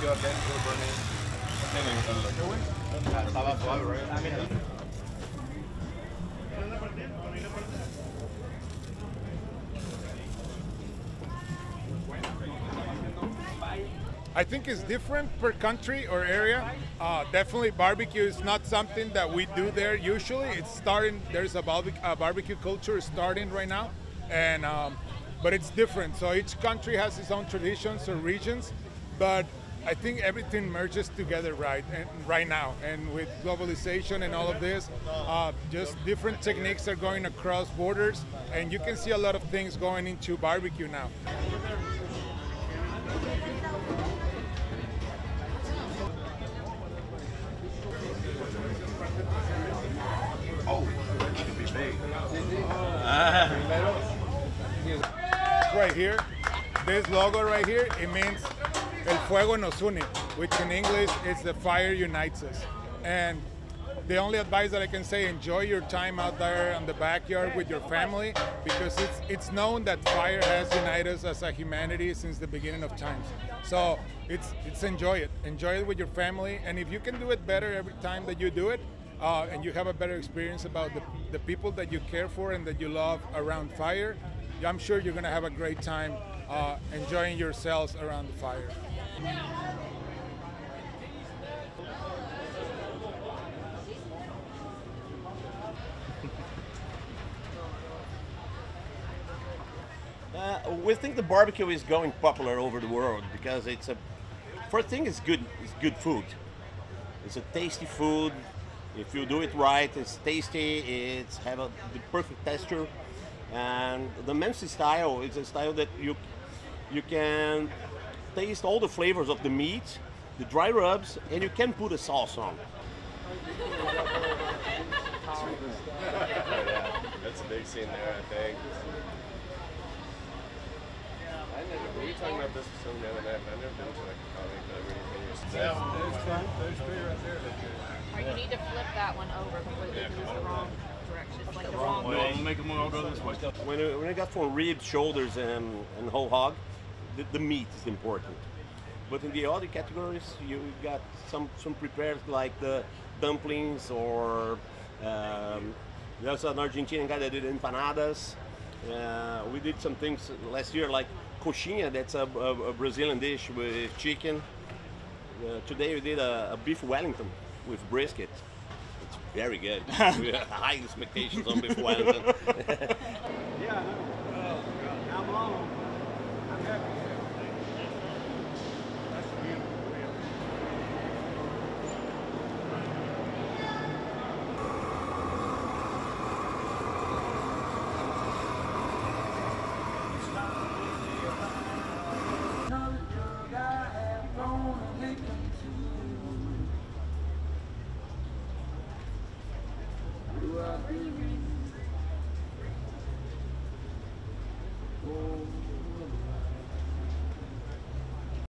go up there and it'll burn in. Estaba suave, right? I mean, I think it's different per country or area. Definitely barbecue is not something that we do there usually. It's starting, there's a barbecue culture starting right now, and but it's different. So each country has its own traditions or regions, but I think everything merges together right now. And with globalization and all of this, just different techniques are going across borders, and you can see a lot of things going into barbecue now. Oh, that should be big. Right here, this logo right here, it means El fuego nos une, which in English is the fire unites us. And the only advice that I can say, enjoy your time out there in the backyard with your family, because it's known that fire has united us as a humanity since the beginning of times. So it's enjoy it with your family, and if you can do it better every time that you do it, and you have a better experience about the people that you care for and that you love around fire, I'm sure you're gonna have a great time enjoying yourselves around the fire. We think the barbecue is going popular over the world because it's a first thing is good. It's good food. It's a tasty food. If you do it right, it's tasty. It's have the perfect texture. And the Memphis style is a style that you can taste all the flavors of the meat, the dry rubs, and you can put a sauce on. Yeah, that's a big scene there, I think. We were talking about this with someone the other night, but I've never been to like a comic club or anything. There's three right there. Or you need to flip that one over because it's the wrong direction. It's like the wrong way. No, make them all go this way. When I got for ribs, shoulders, and whole hog, the meat is important. But in the other categories, you got some prepared like the dumplings or there's an Argentinian guy that did empanadas. We did some things last year like coxinha, that's a Brazilian dish with chicken. Today we did a beef wellington with brisket. It's very good. We have high expectations on beef wellington. Yeah, I'm all. I'm happy. That's beautiful. Thank you.